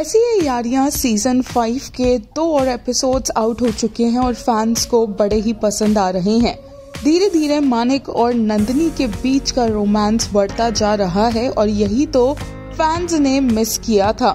कैसी है यारियाँ सीज़न 5 के 2 और एपिसोड्स आउट हो चुके हैं और फैंस को बड़े ही पसंद आ रहे हैं। धीरे धीरे मानिक और नंदिनी के बीच का रोमांस बढ़ता जा रहा है और यही तो फैंस ने मिस किया था।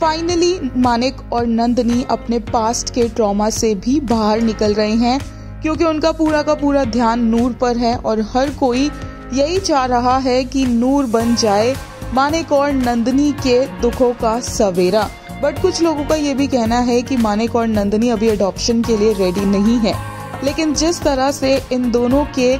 फाइनली मानिक और नंदिनी अपने पास्ट के ट्रॉमा से भी बाहर निकल रहे हैं क्योंकि उनका पूरा का पूरा ध्यान नूर पर है और हर कोई यही चाह रहा है कि नूर बन जाए मानिक और नंदिनी के दुखों का सवेरा। बट कुछ लोगों का ये भी कहना है कि मानिक और नंदिनी अभी एडॉप्शन के लिए रेडी नहीं है। लेकिन जिस तरह से इन दोनों के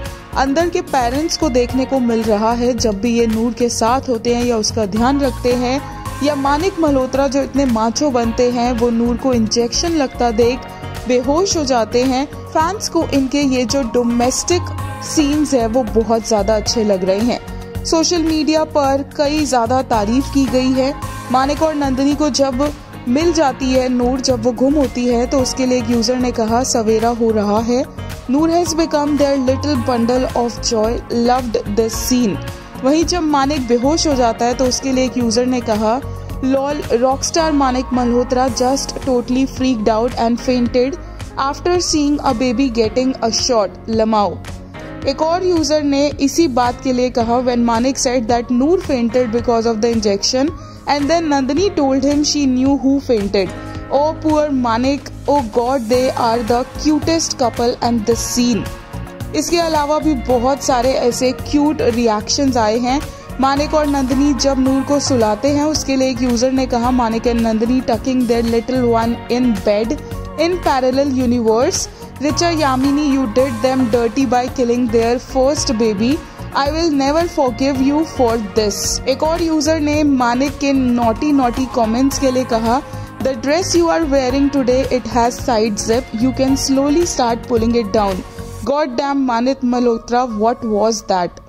अंदर के पेरेंट्स को देखने को मिल रहा है जब भी ये नूर के साथ होते हैं या उसका ध्यान रखते हैं, या मानिक मल्होत्रा जो इतने माचो बनते हैं वो नूर को इंजेक्शन लगता देख बेहोश हो जाते हैं, फैंस को इनके ये जो डोमेस्टिक सीन्स है वो बहुत ज़्यादा अच्छे लग रहे हैं। सोशल मीडिया पर कई ज़्यादा तारीफ की गई है। मानिक और नंदिनी को जब मिल जाती है नूर, जब वो गुम होती है, तो उसके लिए एक यूज़र ने कहा सवेरा हो रहा है, Noor has become their little bundle of joy, loved this scene. वहीं जब मानिक बेहोश हो जाता है तो उसके लिए एक यूज़र ने कहा lol rockstar Manik Malhotra just totally freaked out and fainted after seeing a baby getting a shot, lmao. एक और यूजर ने इसी बात के लिए कहा when Manik said that Noor fainted because of the injection and then Nandini told him she knew who fainted, oh poor Manik, oh God, they are the cutest couple and this scene. इसके अलावा भी बहुत सारे ऐसे क्यूट रिएक्शंस आए हैं। मानिक और नंदिनी जब नूर को सुलाते हैं उसके लिए एक यूजर ने कहा Manik and Nandini tucking their little one in bed in parallel universe, Richa Yamini, you did them dirty by killing their first baby, I will never forgive you for this. एक और यूजर ने मानिक के नॉटी नॉटी कॉमेंट्स के लिए कहा the dress you are wearing today, it has side zip, you can slowly start pulling it down, God damn Manik Malhotra, what was that.